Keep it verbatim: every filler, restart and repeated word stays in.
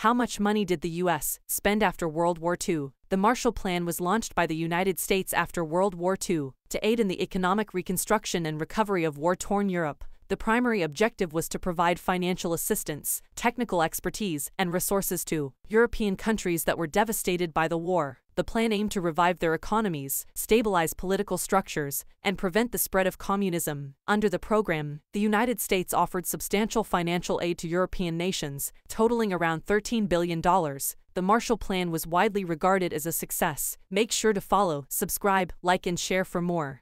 How much money did the U S spend after World War Two? The Marshall Plan was launched by the United States after World War Two to aid in the economic reconstruction and recovery of war-torn Europe. The primary objective was to provide financial assistance, technical expertise, and resources to European countries that were devastated by the war. The plan aimed to revive their economies, stabilize political structures, and prevent the spread of communism. Under the program, the United States offered substantial financial aid to European nations, totaling around thirteen billion dollars. The Marshall Plan was widely regarded as a success. Make sure to follow, subscribe, like, and share for more.